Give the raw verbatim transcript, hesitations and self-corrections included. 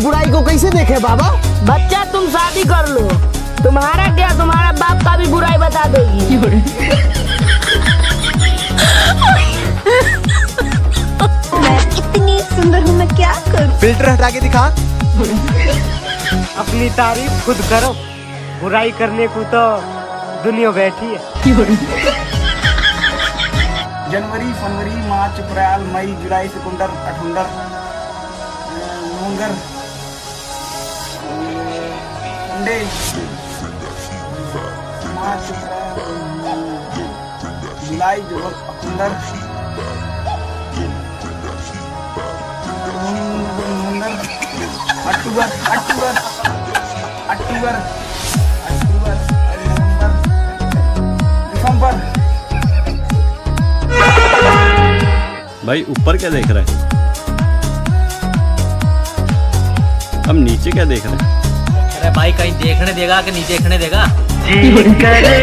सब बुराई को कैसे देखे बाबा? बच्चा तुम शादी कर लो, तुम्हारा क्या तुम्हारा बाप का भी बुराई बता देगी। मैं इतनी सुंदर हूँ, मैं क्या करूँ? फिल्टर हटा के दिखा। अपनी तारीफ खुद करो, बुराई करने को तो दुनिया बैठी है। जनवरी, फरवरी, मार्च, अप्रैल, मई, जुलाई, सितंबर, अठुंडर, नवंबर, अंडे, मार्च, जुलाई, अठुंडर, नवंबर, अक्टूबर, अक्टूबर, अक्टूबर, अक्टूबर, नवंबर, दिसंबर। भाई ऊपर क्या देख रहे हैं? हम नीचे क्या देख रहे हैं? अरे भाई कहीं देखने देगा कि नहीं देखने देगा?